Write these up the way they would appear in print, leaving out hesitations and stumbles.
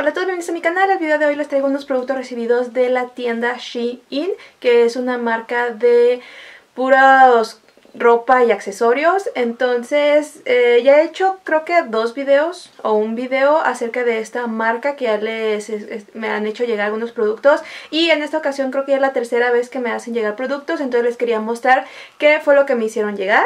Hola a todos, bienvenidos a mi canal. El video de hoy les traigo unos productos recibidos de la tienda SHEIN, que es una marca de puros ropa y accesorios. Entonces ya he hecho creo que dos videos o un video acerca de esta marca, que ya me han hecho llegar algunos productos, y en esta ocasión creo que ya es la tercera vez que me hacen llegar productos. Entonces les quería mostrar qué fue lo que me hicieron llegar.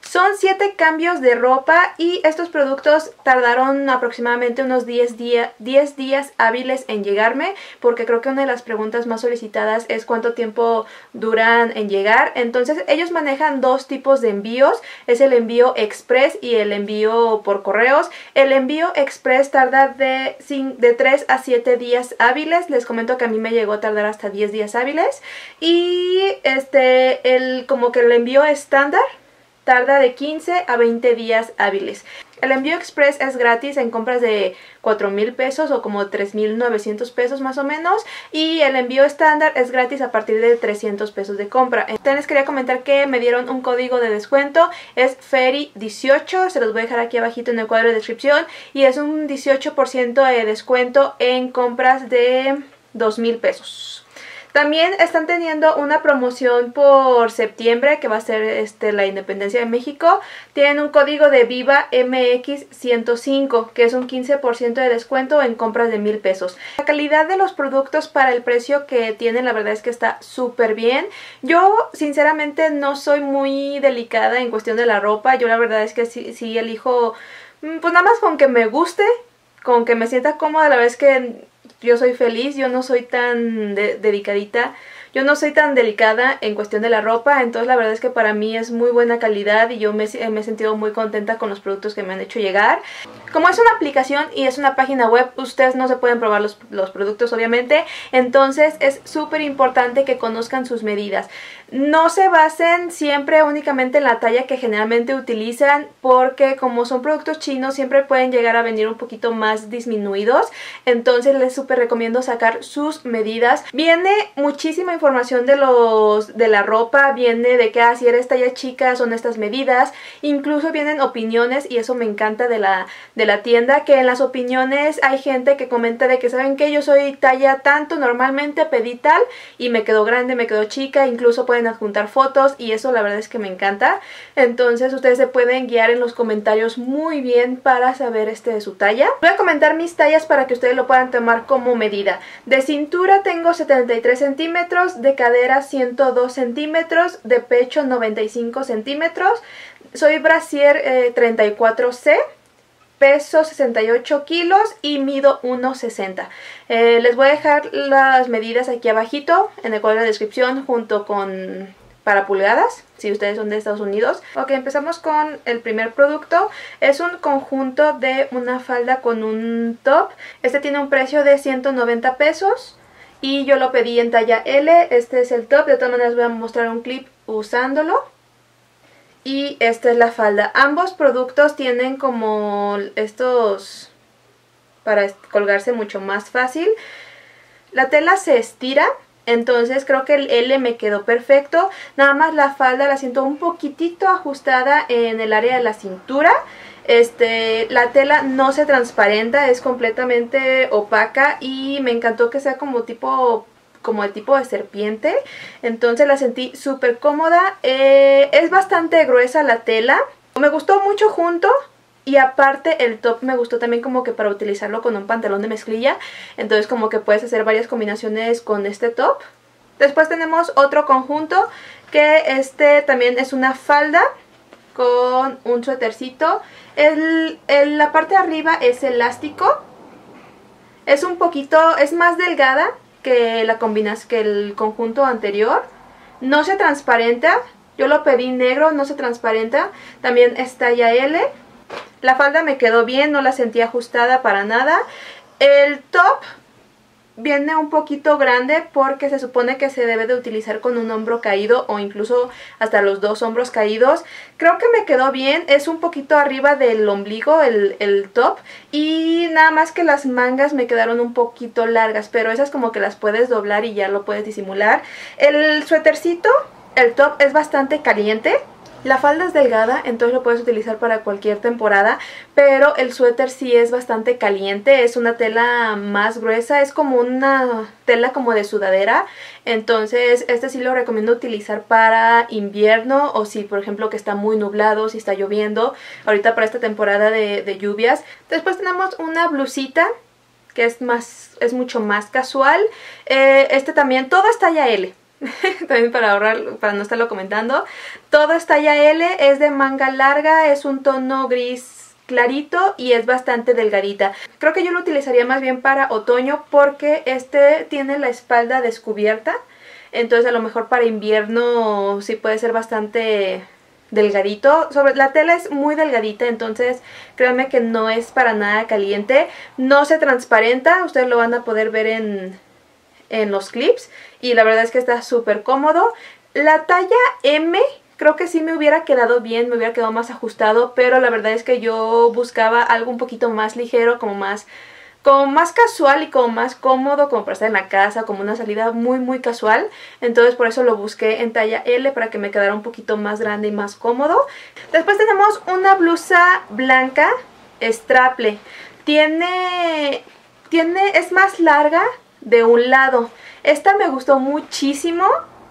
Son 7 cambios de ropa y estos productos tardaron aproximadamente unos 10 días hábiles en llegarme, porque creo que una de las preguntas más solicitadas es cuánto tiempo duran en llegar. Entonces ellos manejan dos tipos de envíos, es el envío express y el envío por correos. El envío express tarda de 3 a 7 días hábiles. Les comento que a mí me llegó a tardar hasta 10 días hábiles. Y el envío estándar tarda de 15 a 20 días hábiles. El envío express es gratis en compras de 4,000 pesos o como 3,900 pesos más o menos. Y el envío estándar es gratis a partir de 300 pesos de compra. Entonces les quería comentar que me dieron un código de descuento. Es FERI18. Se los voy a dejar aquí abajito en el cuadro de descripción. Y es un 18% de descuento en compras de 2,000 pesos. También están teniendo una promoción por septiembre, que va a ser la Independencia de México. Tienen un código de Viva MX105, que es un 15% de descuento en compras de 1,000 pesos. La calidad de los productos para el precio que tienen, la verdad es que está súper bien. Yo sinceramente no soy muy delicada en cuestión de la ropa. Yo la verdad es que sí elijo, pues nada más con que me guste, con que me sienta cómoda. La verdad es que yo soy feliz, yo no soy tan dedicadita, yo no soy tan delicada en cuestión de la ropa. Entonces la verdad es que para mí es muy buena calidad y yo me he sentido muy contenta con los productos que me han hecho llegar. Como es una aplicación y es una página web, ustedes no se pueden probar los productos obviamente. Entonces es súper importante que conozcan sus medidas. No se basen siempre únicamente en la talla que generalmente utilizan, porque como son productos chinos siempre pueden llegar a venir un poquito más disminuidos. Entonces les súper recomiendo sacar sus medidas. Viene muchísima información de la ropa, viene de que si eres talla chica son estas medidas. Incluso vienen opiniones, y eso me encanta de la tienda, que en las opiniones hay gente que comenta de que saben que yo soy talla tanto, normalmente pedí tal y me quedó grande, me quedó chica. Incluso pueden adjuntar fotos y eso la verdad es que me encanta. Entonces ustedes se pueden guiar en los comentarios muy bien para saber de su talla. Voy a comentar mis tallas para que ustedes lo puedan tomar como medida. De cintura tengo 73 centímetros, de cadera 102 centímetros, de pecho 95 centímetros, soy brasier 34C. Peso 68 kilos y mido 1,60. Les voy a dejar las medidas aquí abajito en el cuadro de descripción junto con para pulgadas, si ustedes son de Estados Unidos. Ok, empezamos con el primer producto. Es un conjunto de una falda con un top. Este tiene un precio de 190 pesos y yo lo pedí en talla L. Este es el top, de todas maneras voy a mostrar un clip usándolo. Y esta es la falda. Ambos productos tienen como estos para colgarse mucho más fácil. La tela se estira, entonces creo que el L me quedó perfecto. Nada más la falda la siento un poquitito ajustada en el área de la cintura. La tela no se transparenta, es completamente opaca y me encantó que sea como tipo el tipo de serpiente. Entonces la sentí súper cómoda. Es bastante gruesa la tela. Me gustó mucho junto. Y aparte el top me gustó también como que para utilizarlo con un pantalón de mezclilla. Entonces como que puedes hacer varias combinaciones con este top. Después tenemos otro conjunto, que también es una falda con un suétercito. La parte de arriba es elástico. Es un poquito, es más delgada que el conjunto anterior. No se transparenta, yo lo pedí negro, no se transparenta. También es talla L. La falda me quedó bien, no la sentí ajustada para nada. El top viene un poquito grande porque se supone que se debe de utilizar con un hombro caído o incluso hasta los dos hombros caídos. Creo que me quedó bien, es un poquito arriba del ombligo el top, y nada más que las mangas me quedaron un poquito largas, pero esas como que las puedes doblar y ya lo puedes disimular. El suétercito, el top es bastante caliente. La falda es delgada, entonces lo puedes utilizar para cualquier temporada, pero el suéter sí es bastante caliente, es una tela más gruesa, es como una tela como de sudadera, entonces este sí lo recomiendo utilizar para invierno o si por ejemplo que está muy nublado, si está lloviendo, ahorita para esta temporada de lluvias. Después tenemos una blusita que es mucho más casual, este también, todo es talla L. También para ahorrar, para no estarlo comentando, todo es talla L, es de manga larga, es un tono gris clarito y es bastante delgadita. Creo que yo lo utilizaría más bien para otoño porque este tiene la espalda descubierta, entonces a lo mejor para invierno sí puede ser bastante delgadito. Sobre la tela es muy delgadita, entonces créanme que no es para nada caliente, no se transparenta, ustedes lo van a poder ver en los clips y la verdad es que está súper cómodo. La talla M creo que sí me hubiera quedado bien, me hubiera quedado más ajustado, pero la verdad es que yo buscaba algo un poquito más ligero, como más casual y como más cómodo, como para estar en la casa, como una salida muy muy casual, entonces por eso lo busqué en talla L para que me quedara un poquito más grande y más cómodo. Después tenemos una blusa blanca straple, es más larga de un lado. Esta me gustó muchísimo,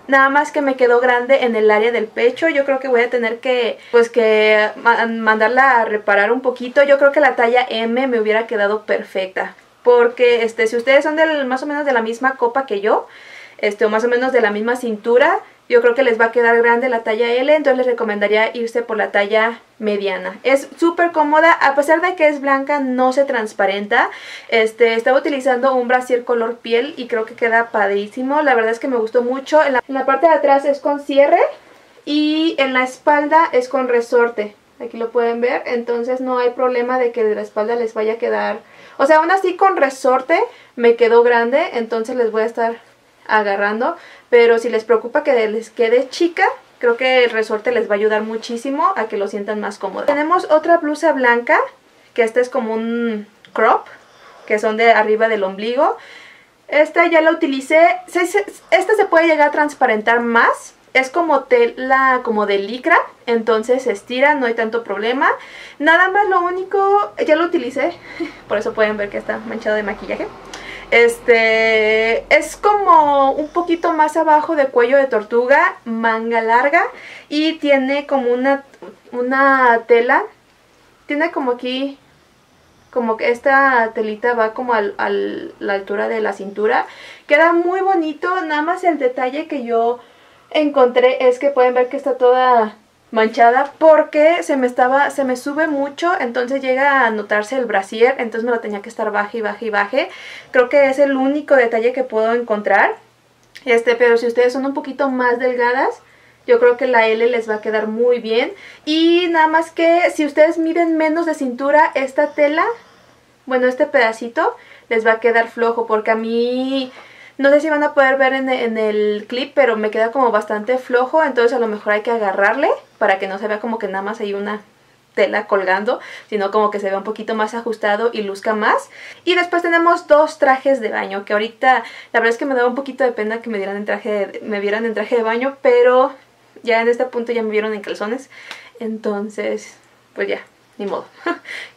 nada más que me quedó grande en el área del pecho. Yo creo que voy a tener que, pues que mandarla a reparar un poquito. Yo creo que la talla M me hubiera quedado perfecta, porque si ustedes son más o menos de la misma copa que yo, o más o menos de la misma cintura, yo creo que les va a quedar grande la talla L, entonces les recomendaría irse por la talla mediana. Es súper cómoda, a pesar de que es blanca no se transparenta. Estaba utilizando un brasier color piel y creo que queda padrísimo, la verdad es que me gustó mucho. En la parte de atrás es con cierre y en la espalda es con resorte, aquí lo pueden ver, entonces no hay problema de que de la espalda les vaya a quedar, o sea, aún así con resorte me quedó grande, entonces les voy a estar agarrando, pero si les preocupa que les quede chica, creo que el resorte les va a ayudar muchísimo a que lo sientan más cómodo. Tenemos otra blusa blanca, que esta es como un crop, que son de arriba del ombligo. Esta ya la utilicé, esta se puede llegar a transparentar más, es como tela, como de licra, entonces se estira, no hay tanto problema. Nada más lo único, ya lo utilicé, por eso pueden ver que está manchado de maquillaje. Es como un poquito más abajo de cuello de tortuga, manga larga y tiene como una tela, tiene como aquí, como que esta telita va como a la altura de la cintura. Queda muy bonito, nada más el detalle que yo encontré es que pueden ver que está toda manchada porque se me sube mucho, entonces llega a notarse el brasier, entonces me lo tenía que estar baje y baje y baje. Creo que es el único detalle que puedo encontrar, pero si ustedes son un poquito más delgadas, yo creo que la L les va a quedar muy bien. Y nada más que si ustedes miden menos de cintura, esta tela, bueno, este pedacito les va a quedar flojo, porque a mí, no sé si van a poder ver en el clip, pero me queda como bastante flojo, entonces a lo mejor hay que agarrarle para que no se vea como que nada más hay una tela colgando, sino como que se vea un poquito más ajustado y luzca más. Y después tenemos dos trajes de baño, que ahorita la verdad es que me daba un poquito de pena que me vieran en traje de baño, pero ya en este punto ya me vieron en calzones, entonces pues ya, ni modo,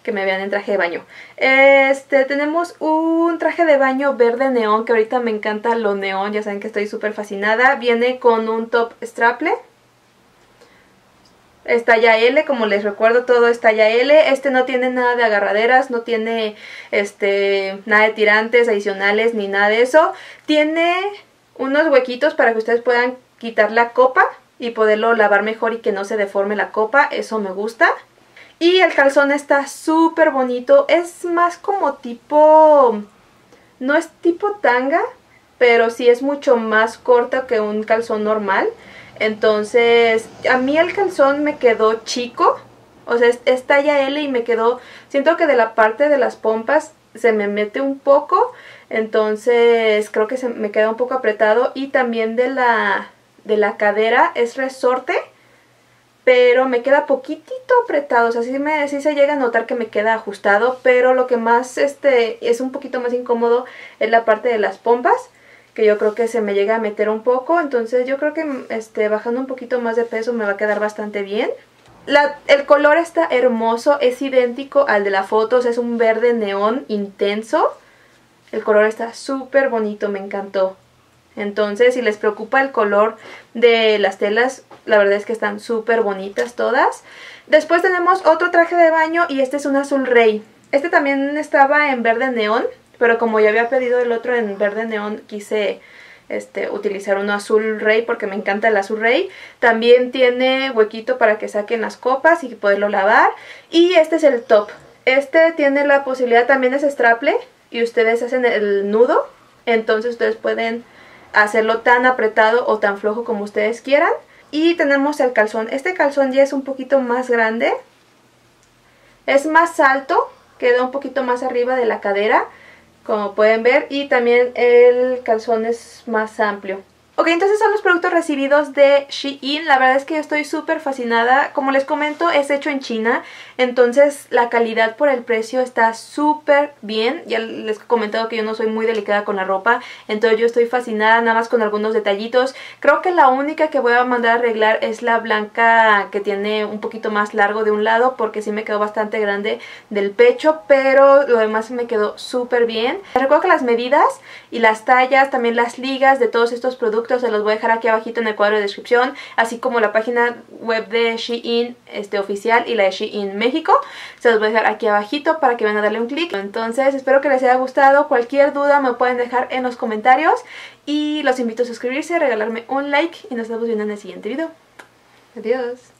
que me vean en traje de baño. Tenemos un traje de baño verde neón, que ahorita me encanta lo neón, ya saben que estoy súper fascinada. Viene con un top straple, es talla L, como les recuerdo, todo es talla L. No tiene nada de agarraderas, no tiene nada de tirantes adicionales ni nada de eso. Tiene unos huequitos para que ustedes puedan quitar la copa y poderlo lavar mejor y que no se deforme la copa, eso me gusta. Y el calzón está súper bonito, es más como tipo, no es tipo tanga, pero sí es mucho más corta que un calzón normal. Entonces a mí el calzón me quedó chico, o sea es talla L y me quedó, siento que de la parte de las pompas se me mete un poco, entonces creo que se me queda un poco apretado. Y también de la cadera es resorte, pero me queda poquitito apretado, o sea, sí se llega a notar que me queda ajustado, pero lo que más es un poquito más incómodo es la parte de las pompas, que yo creo que se me llega a meter un poco. Entonces yo creo que bajando un poquito más de peso me va a quedar bastante bien. El color está hermoso, es idéntico al de la foto, o sea, es un verde neón intenso. El color está súper bonito, me encantó. Entonces, si les preocupa el color de las telas, la verdad es que están súper bonitas todas. Después tenemos otro traje de baño y este es un azul rey. Este también estaba en verde neón, pero como ya había pedido el otro en verde neón, quise utilizar uno azul rey porque me encanta el azul rey. También tiene huequito para que saquen las copas y poderlo lavar. Y este es el top. Este tiene la posibilidad, también es straple y ustedes hacen el nudo. Entonces ustedes pueden hacerlo tan apretado o tan flojo como ustedes quieran. Y tenemos el calzón. Este calzón ya es un poquito más grande. Es más alto. Queda un poquito más arriba de la cadera, como pueden ver, y también el calzón es más amplio. Ok, entonces son los productos recibidos de SHEIN. La verdad es que yo estoy súper fascinada. Como les comento, es hecho en China, entonces la calidad por el precio está súper bien. Ya les he comentado que yo no soy muy delicada con la ropa, entonces yo estoy fascinada nada más con algunos detallitos. Creo que la única que voy a mandar a arreglar es la blanca, que tiene un poquito más largo de un lado, porque sí me quedó bastante grande del pecho, pero lo demás me quedó súper bien. Les recuerdo que las medidas y las tallas, también las ligas de todos estos productos, se los voy a dejar aquí abajito en el cuadro de descripción, así como la página web de SHEIN oficial y la de SHEIN México. Se los voy a dejar aquí abajito para que vayan a darle un clic. Entonces espero que les haya gustado. Cualquier duda me pueden dejar en los comentarios y los invito a suscribirse, regalarme un like y nos vemos viendo en el siguiente video. Adiós.